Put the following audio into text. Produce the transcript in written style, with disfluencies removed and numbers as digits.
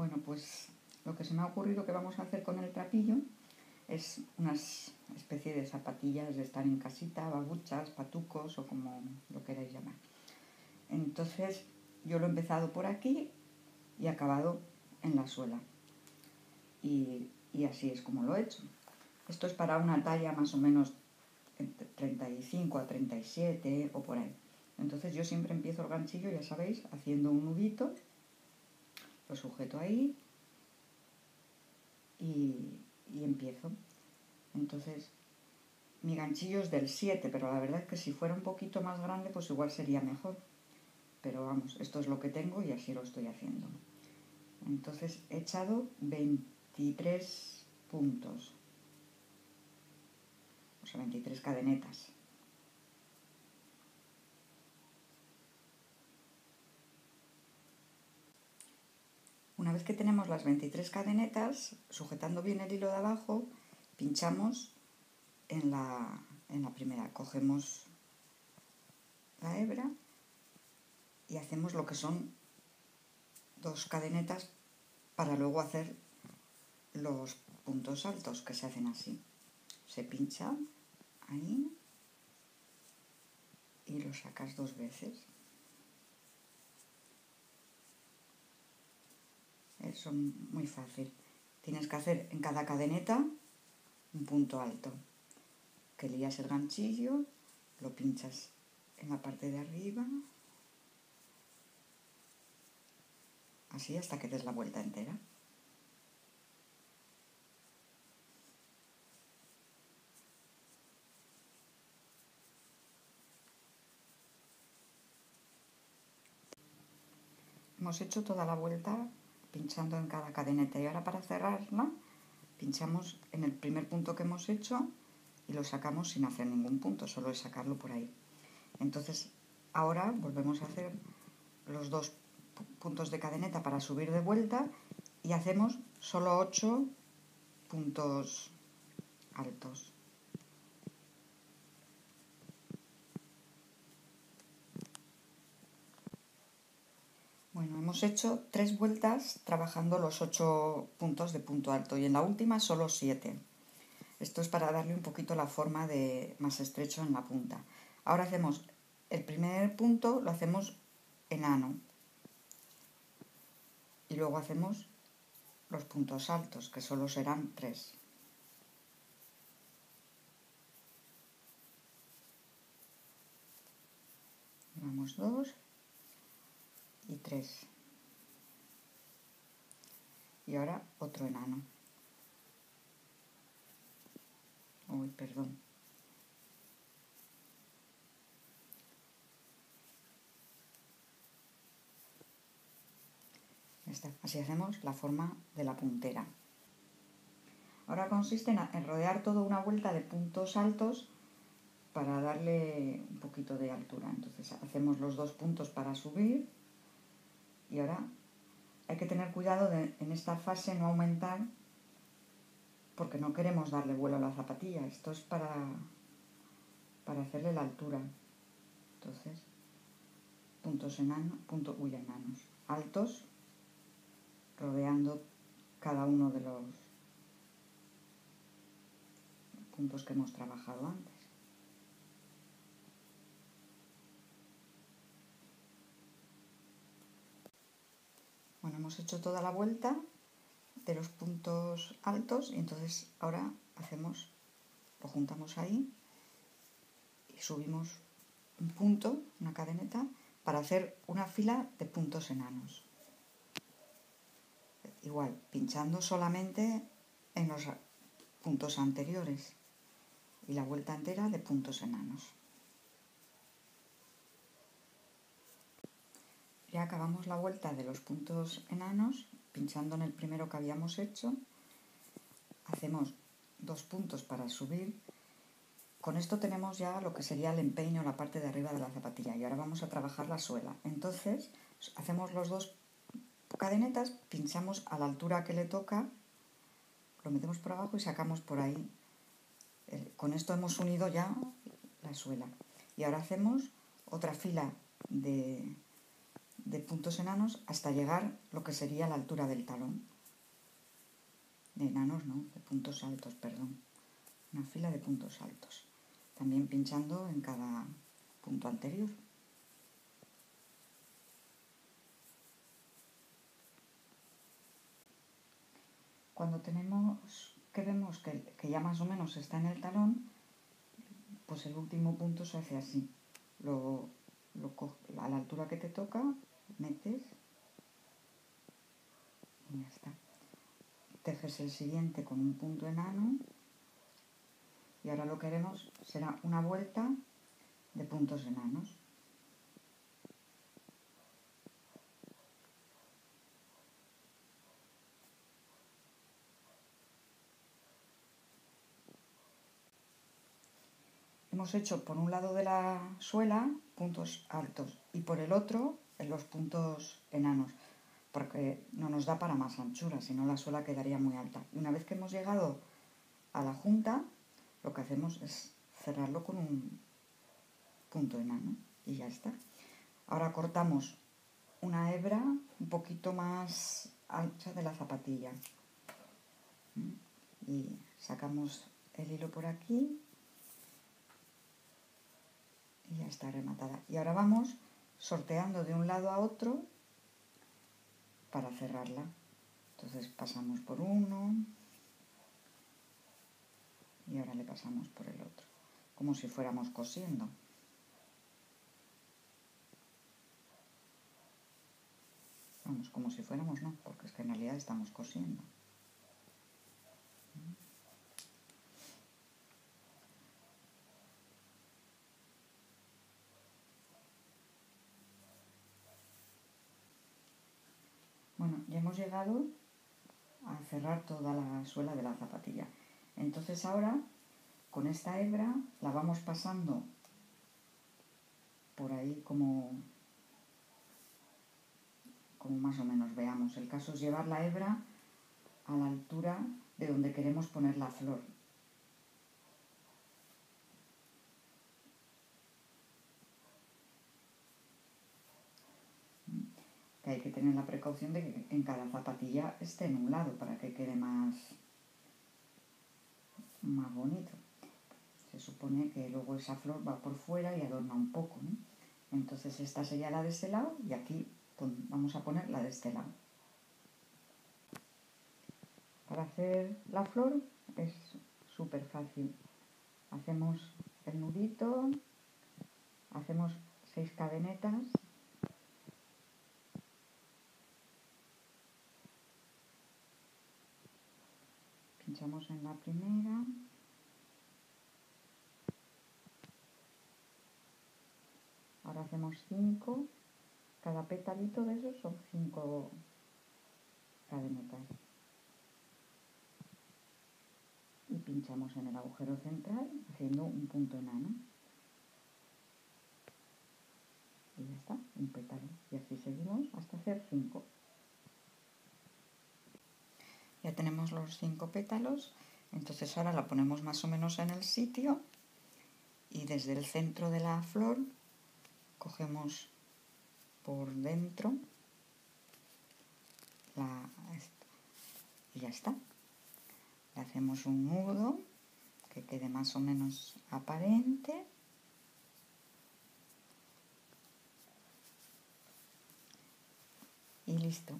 Bueno, pues lo que se me ha ocurrido que vamos a hacer con el trapillo es unas especie de zapatillas de estar en casita, babuchas, patucos o como lo queráis llamar. Entonces yo lo he empezado por aquí y acabado en la suela. Y así es como lo he hecho. Esto es para una talla más o menos 35 a 37 o por ahí. Entonces yo siempre empiezo el ganchillo, ya sabéis, haciendo un nudito, lo sujeto ahí y empiezo. Entonces mi ganchillo es del 7, pero la verdad es que si fuera un poquito más grande pues igual sería mejor. Pero vamos, esto es lo que tengo y así lo estoy haciendo. Entonces he echado 23 puntos, o sea, 23 cadenetas. Una vez que tenemos las 23 cadenetas, sujetando bien el hilo de abajo, pinchamos en la primera, cogemos la hebra y hacemos lo que son 2 cadenetas para luego hacer los puntos altos, que se hacen así. Se pincha ahí y lo sacas 2 veces. Eso es muy fácil. Tienes que hacer en cada cadeneta un punto alto, que lías el ganchillo, lo pinchas en la parte de arriba, así hasta que des la vuelta entera. Hemos hecho toda la vuelta pinchando en cada cadeneta y ahora para cerrarla pinchamos en el primer punto que hemos hecho y lo sacamos sin hacer ningún punto, solo es sacarlo por ahí. Entonces ahora volvemos a hacer los 2 puntos de cadeneta para subir de vuelta y hacemos solo 8 puntos altos. Bueno, hemos hecho 3 vueltas trabajando los 8 puntos de punto alto y en la última solo 7. Esto es para darle un poquito la forma de más estrecho en la punta. Ahora hacemos el primer punto, lo hacemos enano y luego hacemos los puntos altos, que solo serán 3. Vamos 2 y 3 y ahora otro enano. Uy, perdón. Ya está. Así hacemos la forma de la puntera. Ahora consiste en rodear toda una vuelta de puntos altos para darle un poquito de altura. Entonces hacemos los 2 puntos para subir. Y ahora hay que tener cuidado en esta fase no aumentar porque no queremos darle vuelo a la zapatilla. Esto es para hacerle la altura. Entonces, puntos altos, rodeando cada uno de los puntos que hemos trabajado antes. Bueno, hemos hecho toda la vuelta de los puntos altos y entonces ahora hacemos, lo juntamos ahí y subimos un punto, una cadeneta, para hacer una fila de puntos enanos. Igual, pinchando solamente en los puntos anteriores y la vuelta entera de puntos enanos. Ya acabamos la vuelta de los puntos enanos, pinchando en el primero que habíamos hecho. Hacemos 2 puntos para subir. Con esto tenemos ya lo que sería el empeine o la parte de arriba de la zapatilla. Y ahora vamos a trabajar la suela. Entonces, hacemos los 2 cadenetas, pinchamos a la altura que le toca, lo metemos por abajo y sacamos por ahí. Con esto hemos unido ya la suela. Y ahora hacemos otra fila de de puntos enanos hasta llegar lo que sería la altura del talón. De enanos, no, de puntos altos, perdón. Una fila de puntos altos. También pinchando en cada punto anterior. Cuando tenemos que vemos que ya más o menos está en el talón, pues el último punto se hace así. Lo a la altura que te toca, metes y ya está. Tejes el siguiente con un punto enano y ahora lo que haremos será una vuelta de puntos enanos. Hemos hecho por un lado de la suela puntos altos y por el otro los puntos enanos, porque no nos da para más anchura, si no la suela quedaría muy alta. Y una vez que hemos llegado a la junta, lo que hacemos es cerrarlo con un punto enano y ya está. Ahora cortamos una hebra un poquito más ancha de la zapatilla y sacamos el hilo por aquí. Y ya está rematada. Y ahora vamos sorteando de un lado a otro para cerrarla. Entonces pasamos por uno y ahora le pasamos por el otro, como si fuéramos cosiendo. Vamos, como si fuéramos no, porque es que en realidad estamos cosiendo. Bueno, ya hemos llegado a cerrar toda la suela de la zapatilla. Entonces ahora, con esta hebra, la vamos pasando por ahí como más o menos veamos. El caso es llevar la hebra a la altura de donde queremos poner la flor. Hay que tener la precaución de que en cada zapatilla esté en un lado para que quede más bonito. Se supone que luego esa flor va por fuera y adorna un poco, ¿no? Entonces esta sería la de este lado y aquí vamos a poner la de este lado. Para hacer la flor es súper fácil. Hacemos el nudito, hacemos 6 cadenetas. Pinchamos en la primera . Ahora hacemos 5, cada petalito de esos son 5 cadenetas y pinchamos en el agujero central haciendo un punto enano y ya está, un pétalo, y así seguimos hasta hacer 5. Ya tenemos los 5 pétalos, entonces ahora la ponemos más o menos en el sitio y desde el centro de la flor cogemos por dentro y ya está. Le hacemos un nudo que quede más o menos aparente y listo.